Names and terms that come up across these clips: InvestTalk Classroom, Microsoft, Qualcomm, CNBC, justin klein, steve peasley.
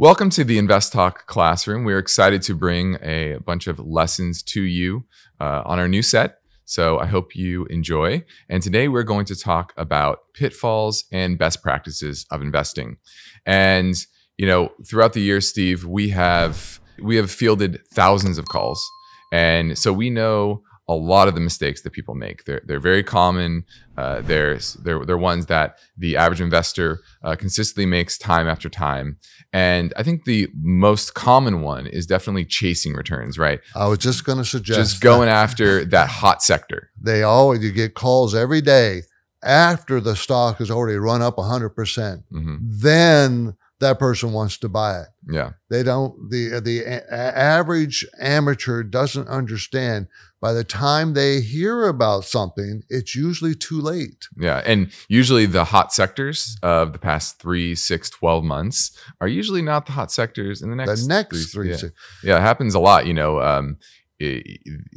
Welcome to the InvestTalk Classroom. We're excited to bring a bunch of lessons to you on our new set. So I hope you enjoy. And today we're going to talk about pitfalls and best practices of investing. And you know, throughout the year, Steve, we have fielded thousands of calls, and so we know a lot of the mistakes that people make. They're very common. They're ones that the average investor consistently makes time after time. And I think the most common one is definitely chasing returns, right? I was just going to suggest just going after that hot sector. They always, you get calls every day after the stock has already run up 100%. Mm-hmm. Then that person wants to buy it. Yeah. They don't, the average amateur doesn't understand, by the time they hear about something, it's usually too late. Yeah, and usually the hot sectors of the past 3, 6, 12 months are usually not the hot sectors in the next three, six. Yeah, it happens a lot. You know,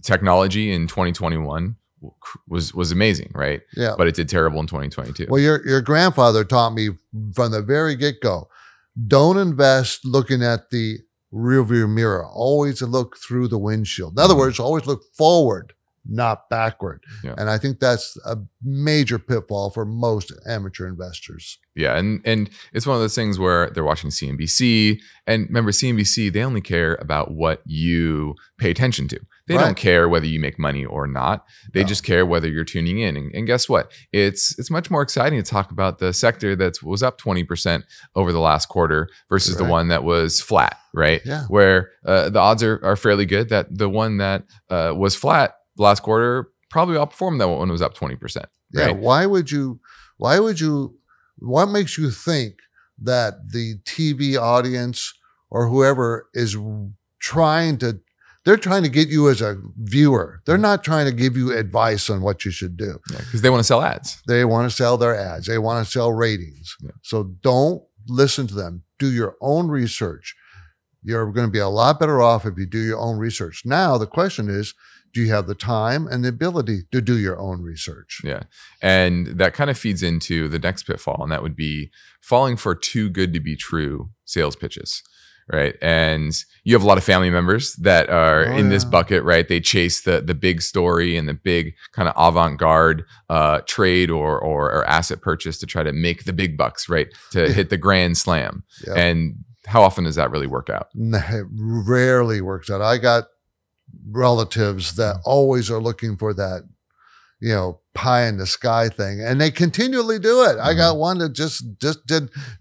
technology in 2021 was amazing, right? Yeah. But it did terrible in 2022. Well, your grandfather taught me from the very get-go, don't invest looking at the rearview mirror. Always look through the windshield. In other words, always look forward, not backward. Yeah. And I think that's a major pitfall for most amateur investors. Yeah, and it's one of those things where they're watching CNBC, and remember, CNBC, they only care about what you pay attention to. They don't care whether you make money or not. They just care whether you're tuning in. And guess what? It's much more exciting to talk about the sector that was up 20% over the last quarter versus the one that was flat, right? Yeah. Where the odds are fairly good that the one that was flat last quarter probably outperformed that one was up 20%. Right? Yeah. What makes you think that the TV audience or whoever is trying to, they're trying to get you as a viewer. They're not trying to give you advice on what you should do. Yeah, because they want to sell ads. They want to sell their ads. They want to sell ratings. Yeah. So don't listen to them. Do your own research. You're going to be a lot better off if you do your own research. Now, the question is, do you have the time and the ability to do your own research? Yeah. And that kind of feeds into the next pitfall, and that would be falling for too good to be true sales pitches. Right. And you have a lot of family members that are in this bucket, right? They chase the big story and the big kind of avant-garde trade or asset purchase to try to make the big bucks, right? To hit the grand slam. Yeah. And how often does that really work out? It rarely works out. I got relatives that always are looking for that, you know, pie in the sky thing, and they continually do it. Mm-hmm. I got one that just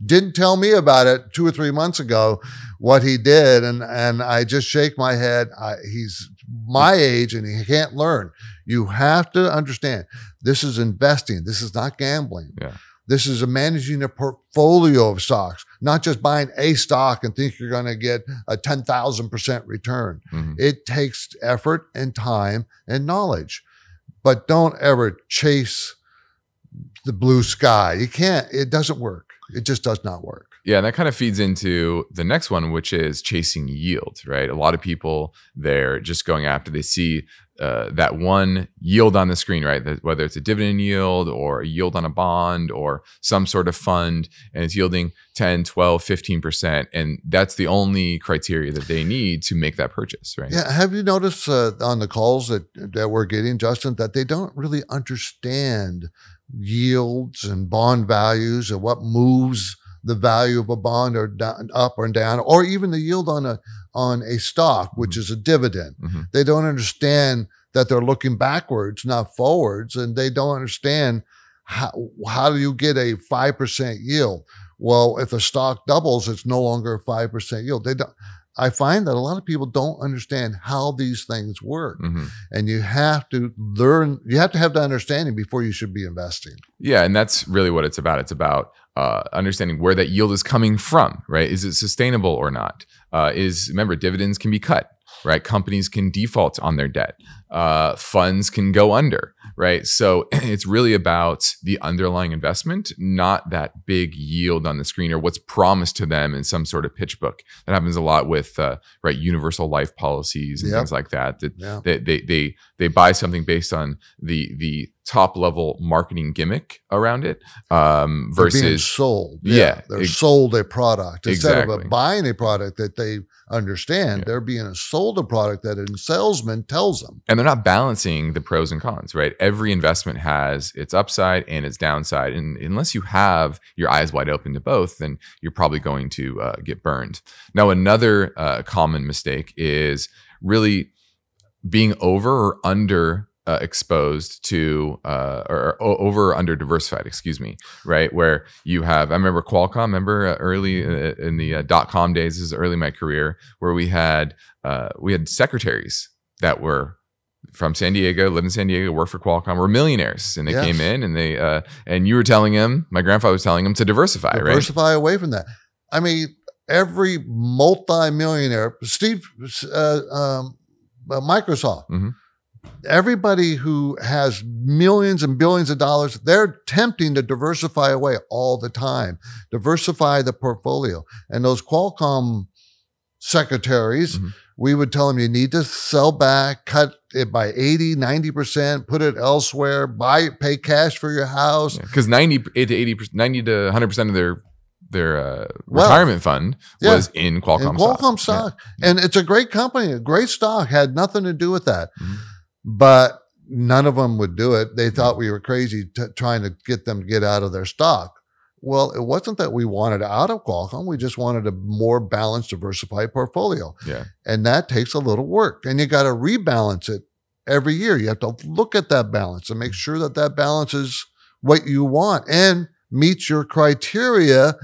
didn't tell me about it 2 or 3 months ago, what he did, and I just shake my head. He's my age and he can't learn. You have to understand, this is investing. This is not gambling. Yeah. This is managing a portfolio of stocks, not just buying a stock and think you're going to get a 10,000% return. Mm-hmm. It takes effort and time and knowledge. But don't ever chase the blue sky. You can't, it doesn't work. It just does not work. Yeah, and that kind of feeds into the next one, which is chasing yield, right? A lot of people, they're just going after, they see that one yield on the screen, right? Whether it's a dividend yield or a yield on a bond or some sort of fund, and it's yielding 10, 12, 15%. And that's the only criteria that they need to make that purchase, right? Yeah. Have you noticed on the calls that we're getting, Justin, that they don't really understand yields and bond values and what moves the value of a bond or down, up or down, or even the yield on a stock, which is a dividend. Mm-hmm. They don't understand that they're looking backwards, not forwards, and they don't understand how do you get a 5% yield? Well, if a stock doubles, it's no longer a 5% yield. They don't. I find that a lot of people don't understand how these things work. Mm-hmm. And you have to learn, you have to have the understanding before you should be investing. Yeah, and that's really what it's about. It's about understanding where that yield is coming from, right? Is it sustainable or not? Remember, dividends can be cut, right? Companies can default on their debt. Funds can go under. right? So it's really about the underlying investment, not that big yield on the screen or what's promised to them in some sort of pitch book. That happens a lot with right, universal life policies and things like that. They buy something based on the top level marketing gimmick around it versus being sold. They're sold a product instead of buying a product that they understand. They're being sold a product that a salesman tells them, and they're not balancing the pros and cons. Right, every investment has its upside and its downside, and unless you have your eyes wide open to both, then you're probably going to get burned. Now, another common mistake is really being over or under exposed to or over or under diversified, excuse me, right? Where you have, I remember Qualcomm, early in the dot-com days, this is early in my career, where we had secretaries that were from San Diego, lived in San Diego, worked for Qualcomm, were millionaires, and they came in and they and you were telling them, my grandfather was telling them to diversify, right? Diversify away from that. I mean, every multi-millionaire, Steve, Microsoft, everybody who has millions and billions of dollars, they're tempting to diversify away all the time, diversify the portfolio. And those Qualcomm secretaries, we would tell them, you need to sell back, cut it by 80, 90%, put it elsewhere, buy, pay cash for your house. Because 90 to 100% of their retirement fund was in Qualcomm stock. And it's a great company, a great stock, had nothing to do with that. But none of them would do it. They thought we were crazy trying to get them to get out of their stock. Well, it wasn't that we wanted out of Qualcomm. We just wanted a more balanced, diversified portfolio. And that takes a little work. And you got to rebalance it every year. You have to look at that balance and make sure that that balance is what you want and meets your criteria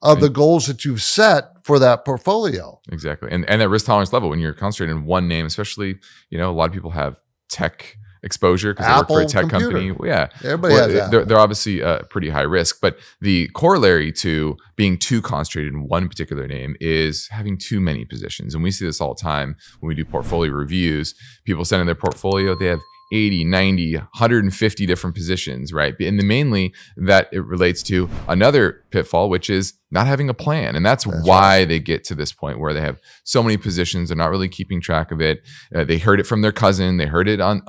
of the goals that you've set for that portfolio. Exactly. And at risk tolerance level, when you're concentrated in one name, especially, you know, a lot of people have tech exposure because they work for a tech company. Everybody has that. They're obviously pretty high risk, but the corollary to being too concentrated in one particular name is having too many positions. And we see this all the time when we do portfolio reviews. People send in their portfolio, they have 80, 90, 150 different positions, right? And mainly that it relates to another pitfall, which is not having a plan. And that's why they get to this point where they have so many positions, they're not really keeping track of it. They heard it from their cousin, they heard it on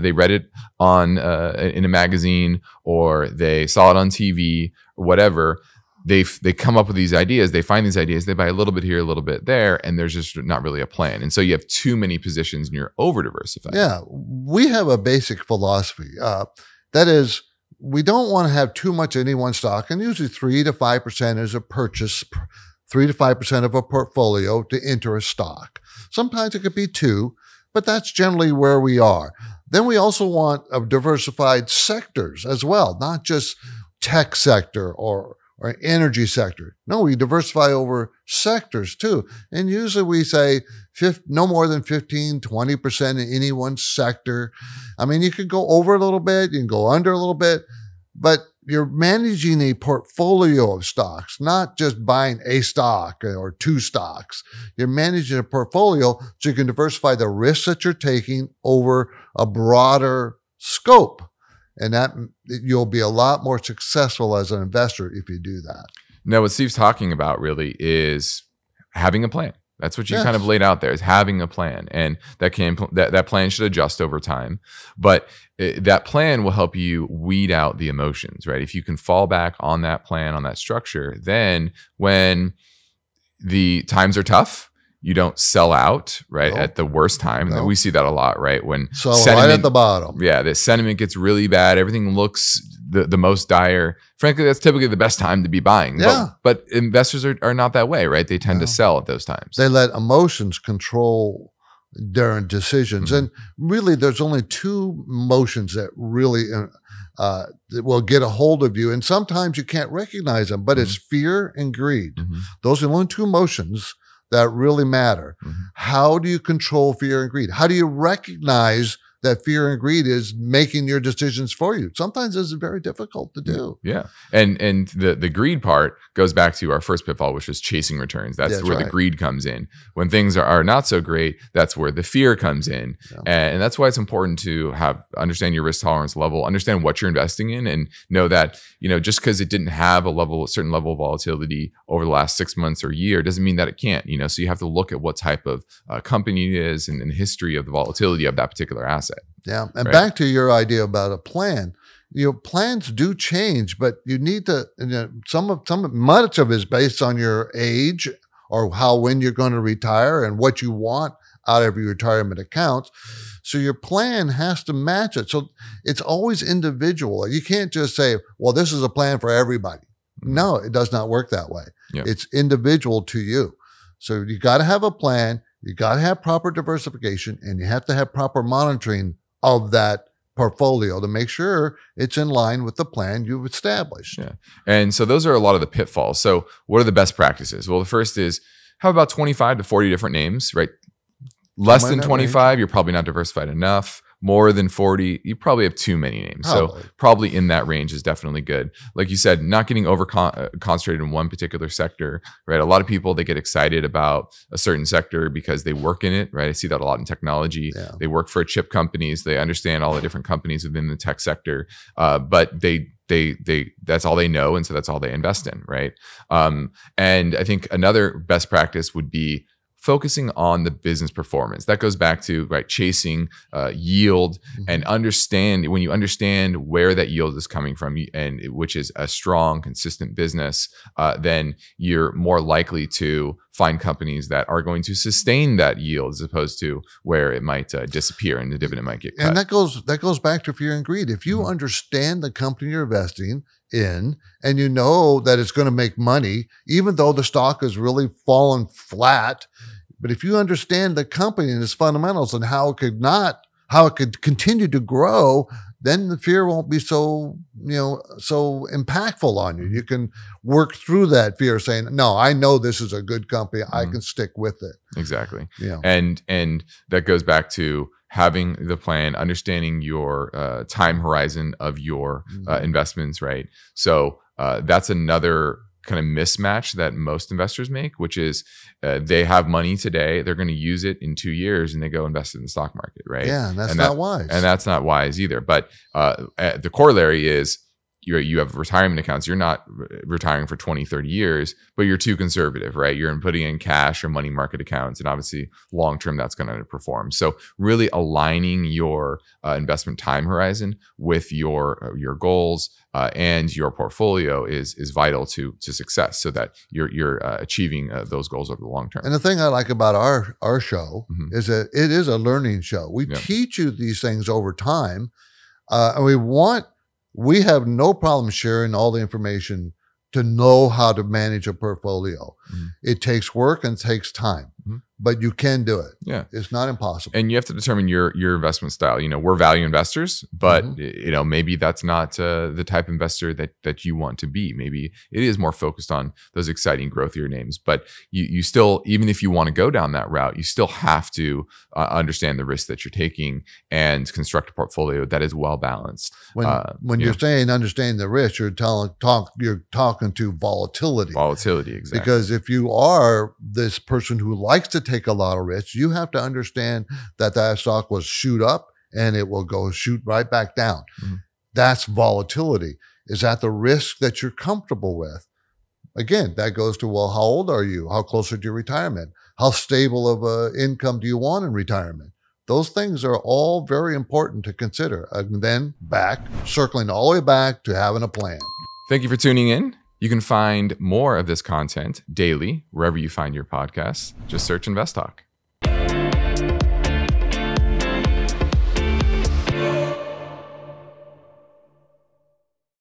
they read it on in a magazine, or they saw it on TV or whatever. They come up with these ideas, they find these ideas, they buy a little bit here, a little bit there, and there's just not really a plan. And so you have too many positions and you're over-diversified. Yeah, we have a basic philosophy. That is, we don't want to have too much any one stock, and usually 3 to 5% is a purchase, 3 to 5% of a portfolio to enter a stock. Sometimes it could be 2, but that's generally where we are. Then we also want diversified sectors as well, not just tech sector or energy sector. No, we diversify over sectors too. And usually we say no more than 15, 20% in any one sector. I mean, you could go over a little bit, you can go under a little bit, but you're managing a portfolio of stocks, not just buying a stock or 2 stocks. You're managing a portfolio so you can diversify the risks that you're taking over a broader scope. And that you'll be a lot more successful as an investor if you do that. Now, what Steve's talking about really is having a plan. That's what you kind of laid out there, is having a plan. And that plan should adjust over time. But that plan will help you weed out the emotions, right? If you can fall back on that plan, on that structure, then when the times are tough, you don't sell out, right, at the worst time. And we see that a lot, right? When sentiment, right at the bottom. Yeah, the sentiment gets really bad. Everything looks the most dire. Frankly, that's typically the best time to be buying. Yeah. But investors are not that way, right? They tend to sell at those times. They let emotions control their decisions. And really, there's only 2 emotions that really that will get a hold of you. And sometimes you can't recognize them, but it's fear and greed. Those are the only 2 emotions that really matter. How do you control fear and greed? How do you recognize that fear and greed is making your decisions for you. Sometimes it's very difficult to do. Yeah. And the greed part goes back to our first pitfall, which is chasing returns. That's where the greed comes in. When things are not so great, that's where the fear comes in. Yeah. And that's why it's important to understand your risk tolerance level, understand what you're investing in, and know that, you know, just because it didn't have a certain level of volatility over the last 6 months or year doesn't mean that it can't, you know. So you have to look at what type of company it is and the history of the volatility of that particular asset. Yeah. And back to your idea about a plan, you know, plans do change, but you need to, you know, much of it is based on your age or when you're going to retire and what you want out of your retirement accounts. So your plan has to match it. So it's always individual. You can't just say, well, this is a plan for everybody. No, it does not work that way. Yeah. It's individual to you. So you got to have a plan. You got to have proper diversification, and you have to have proper monitoring of that portfolio to make sure it's in line with the plan you've established. Yeah. And so those are a lot of the pitfalls. So what are the best practices? Well, the first is have about 25 to 40 different names, right? Less than 25, you're probably not diversified enough. More than 40, you probably have too many names. Probably. So probably in that range is definitely good. Like you said, not getting over concentrated in one particular sector, right? A lot of people, they get excited about a certain sector because they work in it, right? I see that a lot in technology. Yeah. They work for chip companies. They understand all the different companies within the tech sector, but that's all they know. And so that's all they invest in, right? And I think another best practice would be focusing on the business performance. That goes back to chasing yield, and when you understand where that yield is coming from, and which is a strong, consistent business, then you're more likely to find companies that are going to sustain that yield as opposed to where it might disappear and the dividend might get cut. And that goes back to fear and greed. If you understand the company you're investing in, and you know that it's going to make money, even though the stock has really fallen flat. But if you understand the company and its fundamentals and how it could continue to grow, then the fear won't be so, you know, so impactful on you. You can work through that fear saying, no, I know this is a good company. I can stick with it. Exactly. Yeah. And that goes back to having the plan, understanding your time horizon of your investments, right? So that's another kind of mismatch that most investors make, which is they have money today, they're going to use it in 2 years, and they go invest in the stock market, right? Yeah, and that's not wise. And that's not wise either. But the corollary is you have retirement accounts. You're not retiring for 20, 30 years, but you're too conservative, right? You're putting in cash or money market accounts, and obviously long-term that's going to underperform. So really aligning your investment time horizon with your goals and your portfolio is vital to success, so that you're achieving those goals over the long term. And the thing I like about our show is that it is a learning show. We teach you these things over time, and we have no problem sharing all the information to know how to manage a portfolio. It takes work and it takes time, but you can do it. Yeah. It's not impossible. And you have to determine your investment style. You know, we're value investors, but you know, maybe that's not the type of investor that you want to be. Maybe it is more focused on those exciting growthier names, but you still, even if you want to go down that route, you still have to understand the risk that you're taking and construct a portfolio that is well balanced. When you're saying understand the risk, you're talking to volatility. Volatility, exactly. Because if you are this person who likes to take a lot of risks, you have to understand that stock will shoot up and it will go shoot right back down. That's volatility. Is that the risk that you're comfortable with? Again, that goes to, well, how old are you? How close are you to retirement? How stable of an income do you want in retirement? Those things are all very important to consider. And then circling all the way back to having a plan. Thank you for tuning in. You can find more of this content daily wherever you find your podcasts. Just search InvestTalk.